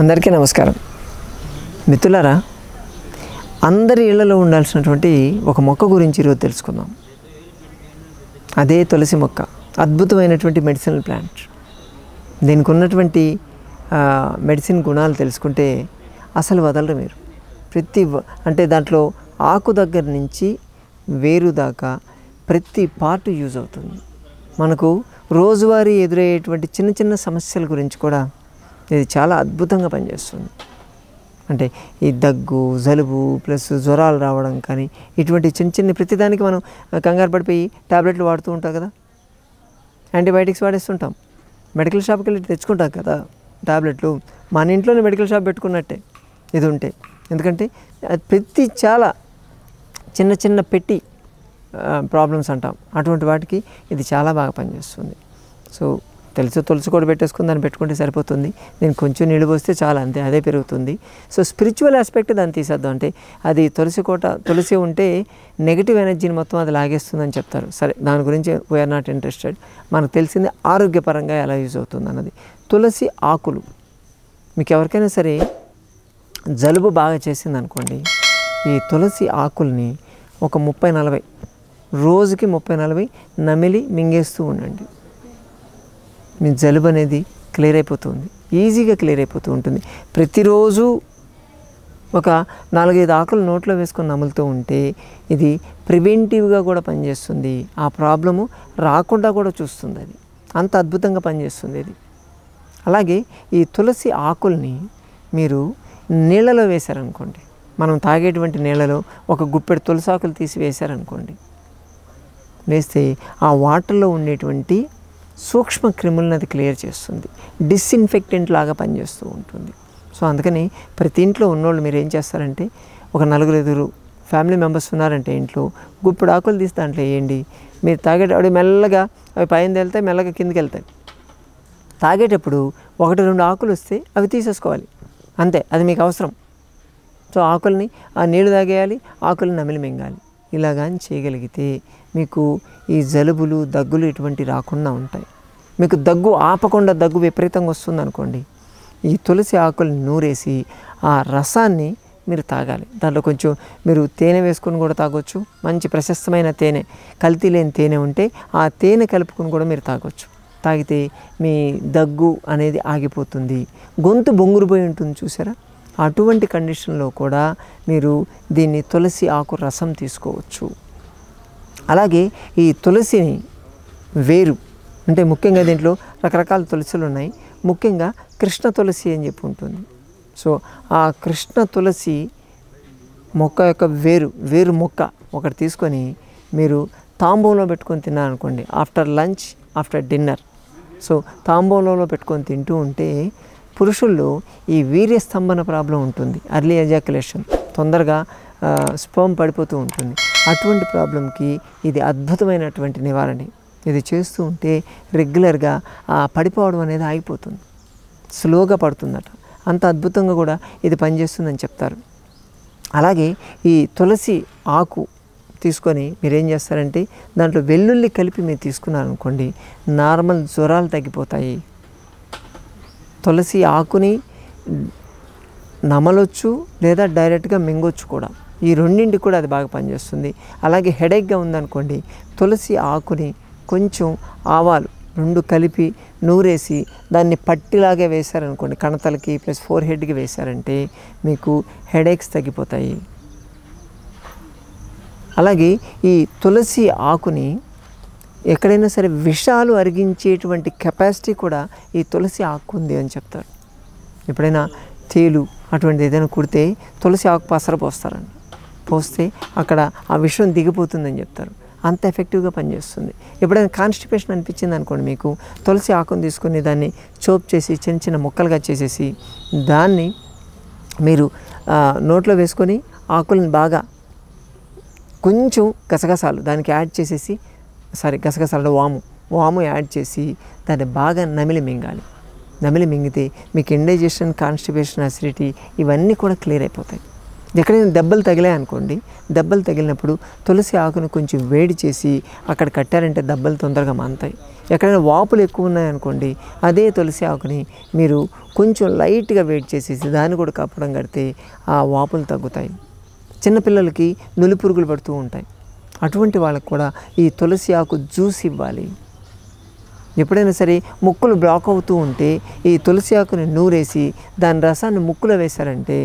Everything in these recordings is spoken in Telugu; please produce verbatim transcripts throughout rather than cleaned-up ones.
అందరికీ నమస్కారం మిత్రులారా అందరి ఇళ్ళలో ఉండాల్సినటువంటి ఒక మొక్క గురించి ఈరోజు తెలుసుకుందాం అదే తులసి మొక్క అద్భుతమైనటువంటి మెడిసినల్ ప్లాంట్ దీనికి ఉన్నటువంటి మెడిసిన్ గుణాలు తెలుసుకుంటే అసలు వదలరు మీరు ప్రతి అంటే దాంట్లో ఆకు దగ్గర నుంచి వేరు దాకా ప్రతి పార్ట్ యూజ్ అవుతుంది మనకు రోజువారీ ఎదురయ్యేటువంటి చిన్న చిన్న సమస్యల గురించి కూడా ఇది చాలా అద్భుతంగా పనిచేస్తుంది అంటే ఈ దగ్గు జలుబు ప్లస్ జ్వరాలు రావడం కానీ ఇటువంటి చిన్న చిన్న ప్రతిదానికి మనం కంగారు పడిపోయి టాబ్లెట్లు వాడుతూ ఉంటాం కదా యాంటీబయాటిక్స్ వాడేస్తుంటాం మెడికల్ షాప్కి వెళ్ళి తెచ్చుకుంటాం కదా టాబ్లెట్లు మన ఇంట్లోనే మెడికల్ షాప్ పెట్టుకున్నట్టే ఇది ఉంటే ఎందుకంటే ప్రతి చాలా చిన్న చిన్న పెట్టి ప్రాబ్లమ్స్ అంటాం అటువంటి వాటికి ఇది చాలా బాగా పనిచేస్తుంది సో తెలుసు తులసి కూడా పెట్టేసుకుని దాన్ని పెట్టుకుంటే సరిపోతుంది నేను కొంచెం నీళ్ళు పోస్తే చాలా అంతే అదే పెరుగుతుంది సో స్పిరిచువల్ ఆస్పెక్ట్ దాన్ని తీసేద్దాం అంటే అది తులసి కోట తులసి ఉంటే నెగిటివ్ ఎనర్జీని మొత్తం అది లాగేస్తుందని చెప్తారు సరే దాని గురించి వీఆర్ నాట్ ఇంట్రెస్టెడ్ మనకు తెలిసింది ఆరోగ్యపరంగా ఎలా యూజ్ అవుతుంది అన్నది తులసి ఆకులు మీకు ఎవరికైనా సరే జలుబు బాగా చేసింది అనుకోండి ఈ తులసి ఆకుల్ని ఒక ముప్పై నలభై రోజుకి ముప్పై నలభై నమిలి మింగేస్తూ ఉండండి మీ జలుబు అనేది క్లియర్ అయిపోతుంది ఈజీగా క్లియర్ అయిపోతూ ఉంటుంది ప్రతిరోజు ఒక నాలుగైదు ఆకులు నోట్లో వేసుకొని నములుతూ ఉంటే ఇది ప్రివెంటివ్గా కూడా పనిచేస్తుంది ఆ ప్రాబ్లము రాకుండా కూడా చూస్తుంది అది అంత అద్భుతంగా పనిచేస్తుంది ఇది అలాగే ఈ తులసి ఆకుల్ని మీరు నీళ్ళలో వేశారనుకోండి మనం తాగేటువంటి నీళ్ళలో ఒక గుప్పెడు తులసి ఆకులు తీసి వేశారనుకోండి వేస్తే ఆ వాటర్లో ఉండేటువంటి సూక్ష్మ క్రిములను అది క్లియర్ చేస్తుంది డిస్ఇన్ఫెక్టెంట్ లాగా పనిచేస్తూ ఉంటుంది సో అందుకని ప్రతి ఇంట్లో ఉన్నోళ్ళు మీరు ఏం చేస్తారంటే ఒక నలుగురు ఐదుగురు ఫ్యామిలీ మెంబర్స్ ఉన్నారంటే ఇంట్లో గుప్పుడు ఆకులు తీసి దాంట్లో వేయండి మీరు తాగేటప్పుడు మెల్లగా అవి పైన వెళ్తాయి మెల్లగా కిందికి వెళ్తాయి తాగేటప్పుడు ఒకటి రెండు ఆకులు వస్తే అవి తీసేసుకోవాలి అంతే అది మీకు అవసరం సో ఆకుల్ని ఆ నీళ్ళు తాగేయాలి ఆకుల్ని నమిలి మింగాలి ఇలాగాని చేయగలిగితే మీకు ఈ జలుబులు దగ్గులు ఇటువంటి రాకుండా ఉంటాయి మీకు దగ్గు ఆపకుండా దగ్గు విపరీతంగా వస్తుంది అనుకోండి ఈ తులసి ఆకుల్ని నూరేసి ఆ రసాన్ని మీరు తాగాలి దాంట్లో కొంచెం మీరు తేనె వేసుకొని కూడా తాగొచ్చు మంచి ప్రశస్తమైన తేనె కల్తీ లేని తేనె ఉంటే ఆ తేనె కలుపుకొని కూడా మీరు తాగొచ్చు తాగితే మీ దగ్గు అనేది ఆగిపోతుంది గొంతు బొంగురుపోయి ఉంటుంది చూసారా అటువంటి కండిషన్లో కూడా మీరు దీన్ని తులసి ఆకు రసం తీసుకోవచ్చు అలాగే ఈ తులసిని వేరు అంటే ముఖ్యంగా దీంట్లో రకరకాల తులసులు ఉన్నాయి ముఖ్యంగా కృష్ణ తులసి అని చెప్పి ఉంటుంది సో ఆ కృష్ణ తులసి మొక్క యొక్క వేరు వేరు మొక్క ఒకటి తీసుకొని మీరు తాంబూలంలో పెట్టుకొని తిన్నారనుకోండి after lunch after dinner so తాంబూలంలో పెట్టుకొని తింటూ ఉంటే పురుషుల్లో ఈ వీర్యస్తంభన ప్రాబ్లం ఉంటుంది అర్లీ ఎజాక్యులేషన్ తొందరగా స్పర్మ్ పడిపోతూ ఉంటుంది అటువంటి ప్రాబ్లంకి ఇది అద్భుతమైనటువంటి నివారణ ఇది చేస్తూ ఉంటే రెగ్యులర్గా ఆ పడిపోవడం అనేది ఆగిపోతుంది స్లోగా పడుతుందట అంత అద్భుతంగా కూడా ఇది పనిచేస్తుందని చెప్తారు అలాగే ఈ తులసి ఆకు తీసుకొని మీరేం చేస్తారంటే దాంట్లో వెల్లుల్లి కలిపి మీరు తీసుకున్నారనుకోండి నార్మల్ జ్వరాలు తగ్గిపోతాయి తులసి ఆకుని నమలొచ్చు లేదా డైరెక్ట్గా మింగొచ్చు కూడా ఈ రెండింటి కూడా అది బాగా పనిచేస్తుంది అలాగే హెడేక్గా ఉందనుకోండి తులసి ఆకుని కొంచెం ఆవాలు రెండు కలిపి నూరేసి దాన్ని పట్టిలాగే వేశారనుకోండి కణతలకి ప్లస్ ఫోర్ హెడ్కి వేశారంటే మీకు హెడేక్స్ తగ్గిపోతాయి అలాగే ఈ తులసి ఆకుని ఎక్కడైనా సరే విషాలు అరిగించేటువంటి కెపాసిటీ కూడా ఈ తులసి ఆకు ఉంది అని చెప్తారు ఎప్పుడైనా తేలు అటువంటిది ఏదైనా కుడితే తులసి ఆకు పసర పోస్తారండి పోస్తే అక్కడ ఆ విషం దిగిపోతుందని చెప్తారు అంత ఎఫెక్టివ్గా పనిచేస్తుంది ఎప్పుడైనా కాన్స్టిపేషన్ అనిపించింది అనుకోండి మీకు తులసి ఆకును తీసుకుని దాన్ని చోప్ చేసి చిన్న చిన్న ముక్కలుగా చేసేసి దాన్ని మీరు నోట్లో వేసుకొని ఆకులను బాగా కొంచెం గసగసాలు దానికి యాడ్ చేసేసి సారీ గసగసాలలో వాము వాము యాడ్ చేసి దాన్ని బాగా నమిలి మింగాలి నమిలి మింగితే మీకు ఇండైజెషన్ కాన్స్టిపేషన్ అసిడిటీ ఇవన్నీ కూడా క్లియర్ అయిపోతాయి ఎక్కడైనా దెబ్బలు తగిలాయి అనుకోండి, దెబ్బలు తగిలినప్పుడు తులసి ఆకును కొంచెం వేడి చేసి అక్కడ కట్టారంటే దెబ్బలు తొందరగా మానుతాయి. ఎక్కడైనా వాపులు ఎక్కువ ఉన్నాయనుకోండి, అదే తులసి ఆకుని మీరు కొంచెం లైట్గా వేడి చేసేసి దాన్ని కూడా కప్పడం కడితే ఆ వాపులు తగ్గుతాయి. చిన్నపిల్లలకి నులి పురుగులు పడుతూ ఉంటాయి, అటువంటి వాళ్ళకు కూడా ఈ తులసి ఆకు జ్యూస్ ఇవ్వాలి. ఎప్పుడైనా సరే ముక్కులు బ్లాక్ అవుతూ ఉంటే ఈ తులసి ఆకుని నూరేసి దాని రసాన్ని ముక్కులో వేశారంటే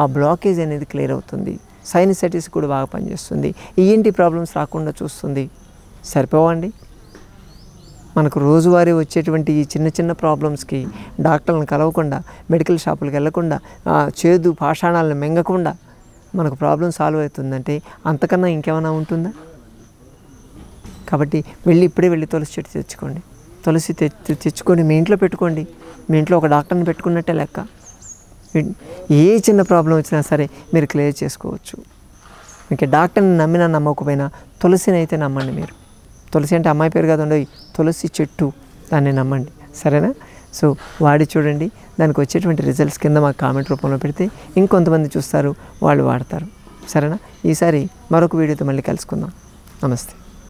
ఆ బ్లాకేజ్ అనేది క్లియర్ అవుతుంది. సైనసైటిస్ కూడా బాగా పనిచేస్తుంది, ఈఎన్టీ ప్రాబ్లమ్స్ రాకుండా చూస్తుంది. సరిపోవండి, మనకు రోజువారీ వచ్చేటువంటి ఈ చిన్న చిన్న ప్రాబ్లమ్స్కి డాక్టర్లను కలవకుండా, మెడికల్ షాపులకు వెళ్లకుండా, చేదు పాషాణాలను మింగకుండా మనకు ప్రాబ్లం సాల్వ్ అవుతుందంటే అంతకన్నా ఇంకేమైనా ఉంటుందా? కాబట్టి వెళ్ళి ఇప్పుడే వెళ్ళి తులసి చెట్టు తెచ్చుకోండి. తులసి తెచ్చు తెచ్చుకొని మీ ఇంట్లో పెట్టుకోండి. మీ ఇంట్లో ఒక డాక్టర్ని పెట్టుకున్నట్టే లెక్క. ఏ చిన్న ప్రాబ్లం వచ్చినా సరే మీరు క్లియర్ చేసుకోవచ్చు. మీకు డాక్టర్ని నమ్మినా నమ్మకపోయినా తులసిని అయితే నమ్మండి. మీరు తులసి అంటే అమ్మాయి పేరు కాదు, తులసి చెట్టు, దాన్ని నమ్మండి. సరేనా? సో వాడి చూడండి, దానికి వచ్చేటువంటి రిజల్ట్స్ కింద మాకు కామెంట్ రూపంలో పెడితే ఇంకొంతమంది చూస్తారు, వాళ్ళు వాడతారు. సరేనా? ఈసారి మరొక వీడియోతో మళ్ళీ కలుసుకుందాం. నమస్తే.